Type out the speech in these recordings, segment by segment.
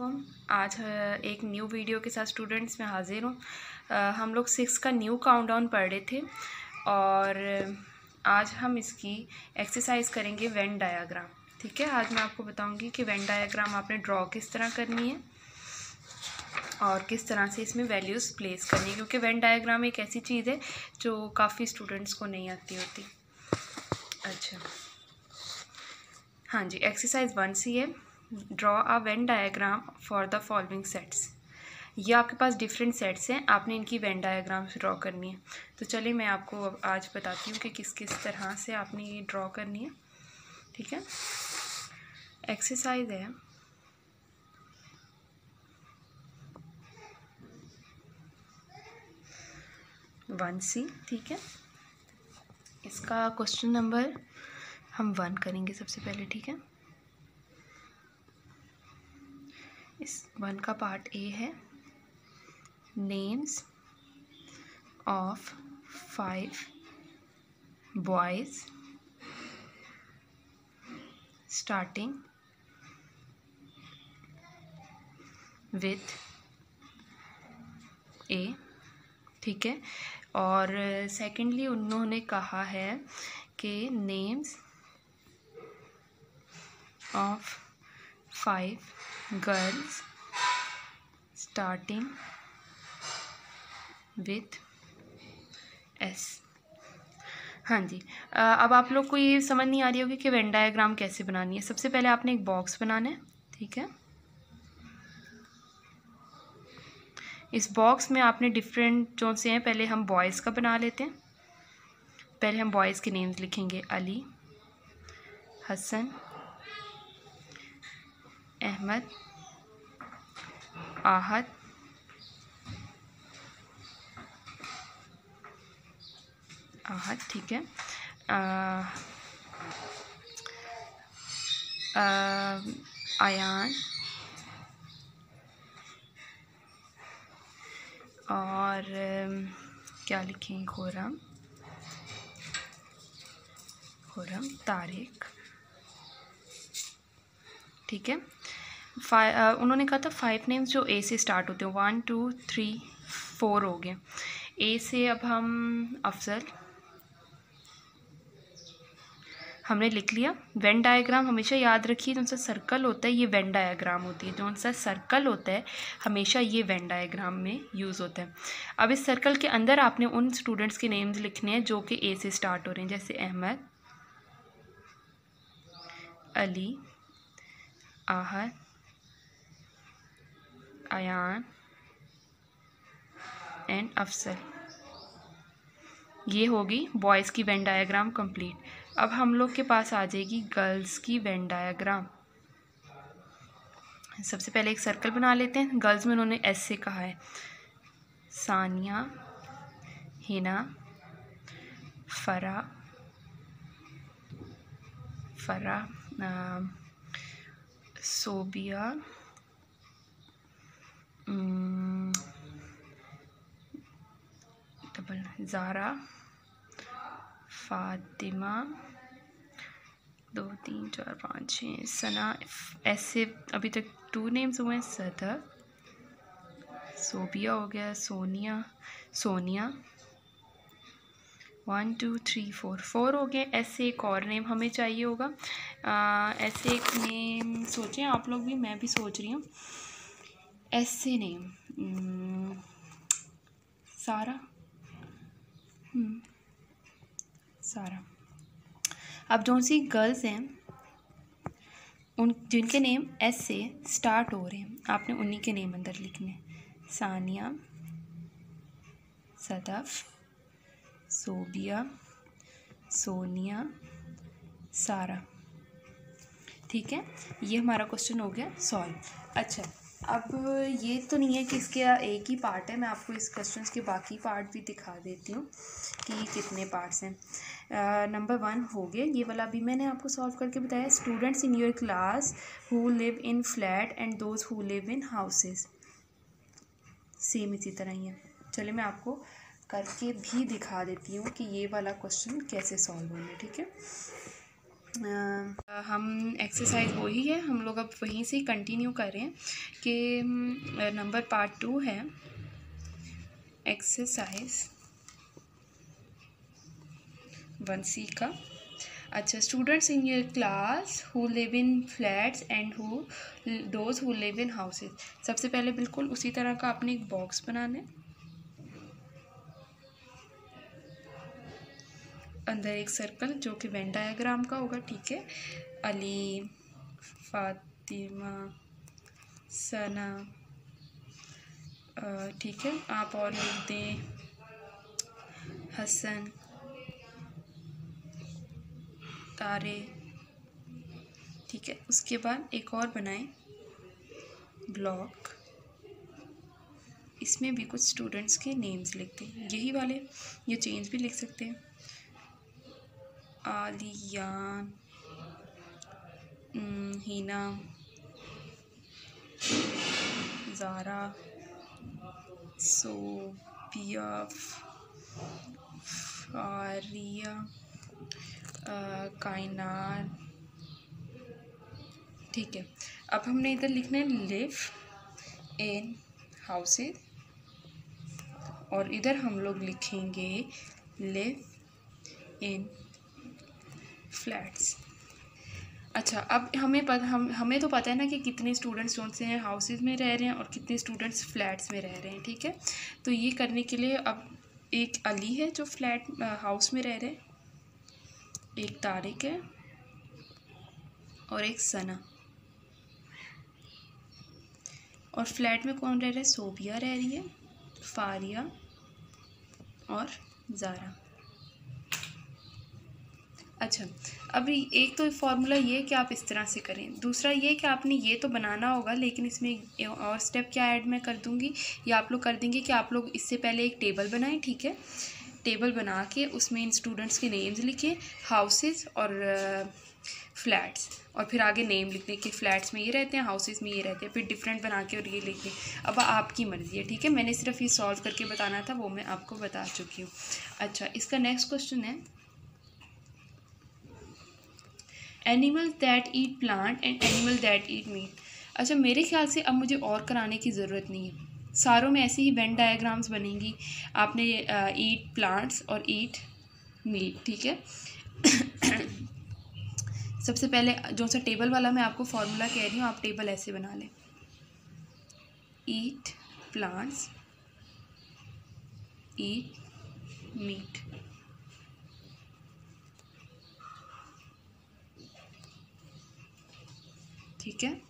आज एक new video के साथ स्टूडेंट्स में हाज़िर हूँ। हम लोग 6 का न्यू काउंटडाउन पढ़ रहे थे और आज हम इसकी एक्सरसाइज करेंगे वेन डायग्राम। ठीक है, आज मैं आपको बताऊंगी कि वेन डायग्राम आपने ड्रॉ किस तरह करनी है और किस तरह से इसमें वैल्यूज़ प्लेस करनी है, क्योंकि वेन डायग्राम एक ऐसी चीज़ है जो काफ़ी स्टूडेंट्स को नहीं आती होती। अच्छा हाँ जी, एक्सरसाइज 1 सी है, draw a Venn diagram for the following sets. ये आपके पास डिफरेंट सेट्स हैं, आपने इनकी वेन डायग्राम्स ड्रॉ करनी है। तो चलिए मैं आपको आज बताती हूँ कि किस किस तरह से आपने ये ड्रॉ करनी है। ठीक है, एक्सरसाइज है, सी, ठीक है। इसका क्वेश्चन नंबर हम 1 करेंगे सबसे पहले। ठीक है, इस 1 का पार्ट ए है, names of 5 boys starting with A. ठीक है, और सेकेंडली उन्होंने कहा है कि names of 5 girls starting with S. हाँ जी, अब आप लोग को ये समझ नहीं आ रही होगी कि वेन डायग्राम कैसे बनानी है। सबसे पहले आपने एक बॉक्स बनाना है। ठीक है, इस बॉक्स में आपने डिफरेंट जो से हैं, पहले हम बॉयज़ का बना लेते हैं। पहले हम बॉयज़ के नेम्स लिखेंगे, अली, हसन, अहमद, आहद, आहद। ठीक है, आयान और क्या लिखेंगे, खुर्रम, खुर्रम, तारिक। ठीक है, उन्होंने कहा था 5 नेम्स जो ए से स्टार्ट होते हैं, 1 2 3 4 हो गए ए से। अब हम अफजल हमने लिख लिया। वेन डायग्राम हमेशा याद रखिए, जो सा सर्कल होता है ये वेन डायग्राम होती है, जो सा सर्कल होता है हमेशा ये वेन डायग्राम में यूज़ होता है। अब इस सर्कल के अंदर आपने उन स्टूडेंट्स के नेम्स लिखने हैं जो कि ए से स्टार्ट हो रहे हैं, जैसे अहमद, अली, आहद, आयान एंड अफसल। ये होगी बॉयज़ की वेन डायग्राम कंप्लीट। अब हम लोग के पास आ जाएगी गर्ल्स की वेन डायग्राम। सबसे पहले एक सर्कल बना लेते हैं। गर्ल्स में उन्होंने एस से कहा है, सानिया, हिना, फरा, सोबिया, डबल ज़ारा, फातिमा, 2 3 4 5 6, सना। ऐसे अभी तक 2 नेम्स हुए हैं, सदर, सोबिया हो गया, सोनिया, सोनिया, 1 2 3 4 4 हो गए। ऐसे एक और नेम हमें चाहिए होगा। ऐसे एक नेम सोचें आप लोग भी, मैं भी सोच रही हूँ। ऐसे नेम सारा, सारा। अब जो सी गर्ल्स हैं उन जिनके नेम एस से स्टार्ट हो रहे हैं, आपने उन्हीं के नेम अंदर लिखने, सानिया, सदफ, सोबिया, सोनिया, सारा। ठीक है, ये हमारा क्वेश्चन हो गया सॉल्व। अच्छा, अब ये तो नहीं है कि इसके एक ही पार्ट है, मैं आपको इस क्वेश्चन के बाकी पार्ट भी दिखा देती हूँ कि कितने पार्ट्स हैं। नंबर 1 हो गया, ये वाला भी मैंने आपको सॉल्व करके बताया। Students in your class who live in flat and those who live in houses, same इसी तरह ही है। चलिए मैं आपको करके भी दिखा देती हूँ कि ये वाला क्वेश्चन कैसे सॉल्व होना है। ठीक है, हम एक्सरसाइज वही है, हम लोग अब वहीं से कंटिन्यू कर रहे हैं कि नंबर पार्ट 2 है एक्सरसाइज 1C का। अच्छा, students in your class who live in flats and who those who live in houses. सबसे पहले बिल्कुल उसी तरह का आपने एक बॉक्स बनाना है, अंदर एक सर्कल जो कि वेन डायग्राम का होगा, ठीक है। अली, फातिमा, सना, ठीक है। आप और लिख दें हसन, तारे, ठीक है। उसके बाद एक और बनाएं ब्लॉक, इसमें भी कुछ स्टूडेंट्स के नेम्स लिखते हैं, यही वाले, ये चेंज भी लिख सकते हैं। आलियान, हीना, ज़ारा, सोबिया, फारिया, कायनान, ठीक है। अब हमने इधर लिखना है लिव इन हाउसेज और इधर हम लोग लिखेंगे लिव इन फ्लैट्स। अच्छा, अब हमें तो पता है ना कि कितने स्टूडेंट्स कौन से हैं हाउसेज में रह रहे हैं और कितने स्टूडेंट्स फ्लैट्स में रह रहे हैं, ठीक है। तो ये करने के लिए अब एक अली है जो फ्लैट हाउस में रह रहे हैं, एक तारिक है और एक सना, और फ्लैट में कौन रह रहा है, सोबिया रह रही है, फारिया और ज़ारा। अच्छा, अभी एक तो फार्मूला ये है कि आप इस तरह से करें, दूसरा ये कि आपने ये तो बनाना होगा, लेकिन इसमें और स्टेप क्या ऐड मैं कर दूंगी या आप लोग कर देंगे कि आप लोग इससे पहले एक टेबल बनाएं, ठीक है। टेबल बना के उसमें इन स्टूडेंट्स के नेम्स लिखें, हाउसेज और फ्लैट्स, और फिर आगे नेम लिख दें कि फ्लैट्स में ये रहते हैं हाउसेज में ये रहते हैं, फिर डिफरेंट बना के और ये लिख दें। अब आपकी मर्ज़ी है, ठीक है। मैंने सिर्फ ये सॉल्व करके बताना था, वो मैं आपको बता चुकी हूँ। अच्छा, इसका नेक्स्ट क्वेश्चन है animal that eat plant and animal that eat meat. अच्छा, मेरे ख्याल से अब मुझे और कराने की ज़रूरत नहीं है, सारों में ऐसे ही वेन डायग्राम्स बनेंगी। आपने ईट प्लांट्स और ईट मीट, ठीक है। सबसे पहले जो सा टेबल वाला मैं आपको फार्मूला कह रही हूँ, आप टेबल ऐसे बना लें, ईट प्लांट्स ईट मीट, ठीक है।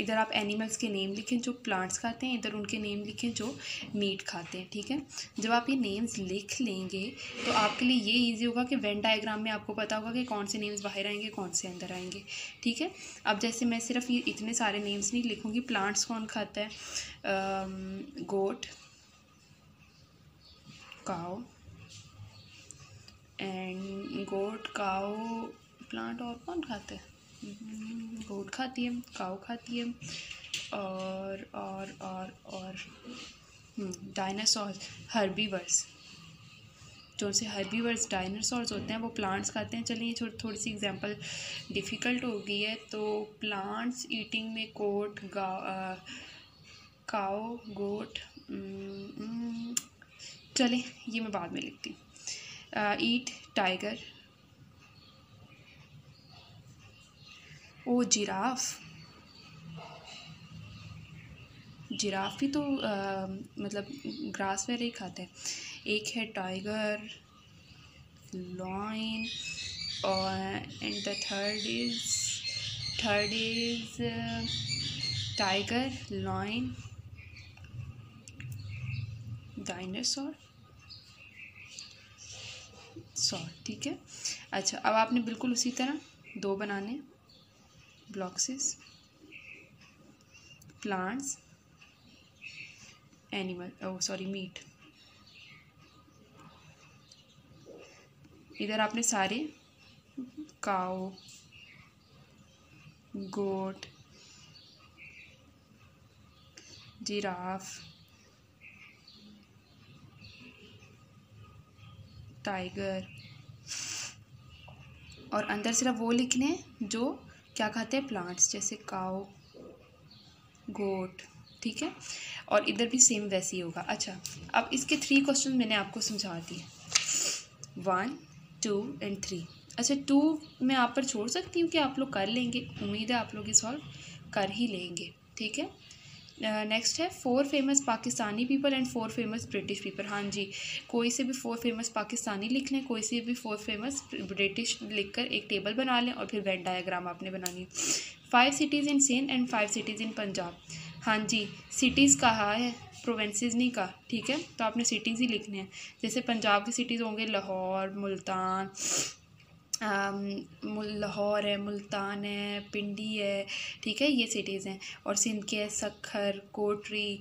इधर आप एनिमल्स के नेम लिखें जो प्लांट्स खाते हैं, इधर उनके नेम लिखें जो मीट खाते हैं, ठीक है। जब आप ये नेम्स लिख लेंगे तो आपके लिए ये इजी होगा कि वेन डायग्राम में आपको पता होगा कि कौन से नेम्स बाहर आएंगे कौन से अंदर आएंगे, ठीक है। अब जैसे मैं सिर्फ ये इतने सारे नेम्स नहीं लिखूँगी, प्लांट्स कौन खाता है, goat, cow and goat, cow, plant और कौन खाते हैं, गोट खाती है, काऊ खाती है, और डायनासोर, हर्बीवर्स, जो से हर्बीवर्स डायनासोर्स होते हैं वो प्लांट्स खाते हैं। चलिए थोड़ी सी एग्जांपल डिफ़िकल्ट हो गई है। तो प्लांट्स ईटिंग में गोट, काऊ, गोट, चलें ये मैं बाद में लिखती हूँ। ईट टाइगर, ओ जिराफ, जिराफ भी तो मतलब ग्रास वगैरह ही खाते हैं। एक है टाइगर, लॉइन, और and the third is tiger, lion, dinosaur, sorry, ठीक है। अच्छा, अब आपने बिल्कुल उसी तरह दो बनाने ब्लॉक्सेस, प्लांट्स, एनिमल, मीट। इधर आपने सारे काऊ, गोट, जिराफ, टाइगर, और अंदर सिर्फ वो लिखने हैं जो क्या खाते हैं, प्लांट्स, जैसे काऊ, गोट, ठीक है। और इधर भी सेम वैसे ही होगा। अच्छा, अब इसके 3 क्वेश्चन मैंने आपको समझा दिए, 1, 2 एंड 3। अच्छा, 2 मैं आप पर छोड़ सकती हूँ कि आप लोग कर लेंगे, उम्मीद है आप लोग ये सॉल्व कर ही लेंगे, ठीक है। नेक्स्ट है 4 famous Pakistani people and 4 famous British people. हाँ जी, कोई से भी 4 फेमस पाकिस्तानी लिख लें, कोई से भी 4 फेमस ब्रिटिश लिखकर एक टेबल बना लें और फिर वेन डायग्राम आपने बनानी है। 5 cities in Sindh and 5 cities in Punjab. हाँ जी, सिटीज़ कहा है, प्रोवेंसेस नहीं कहा, ठीक है, तो आपने सिटीज़ ही लिखने हैं। जैसे पंजाब की सिटीज़ होंगे लाहौर, मुल्तान, लाहौर है, मुल्तान है, पिंडी है, ठीक है, ये सिटीज़ हैं। और सिंध के है सक्खर, कोटरी,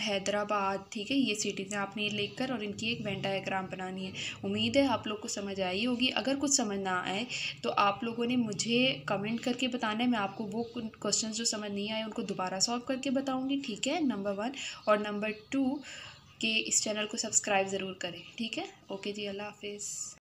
हैदराबाद, ठीक है, ये सिटीज़ हैं। आपने ये लिखकर और इनकी एक वेन डायग्राम बनानी है। उम्मीद है आप लोग को समझ आई होगी। अगर कुछ समझ ना आए तो आप लोगों ने मुझे कमेंट करके बताना है, मैं आपको वो क्वेश्चन जो समझ नहीं आए उनको दोबारा सॉल्व करके बताऊँगी, ठीक है। नंबर 1 और नंबर 2 के इस चैनल को सब्सक्राइब ज़रूर करें, ठीक है। ओके जी, अल्लाह हाफिज़।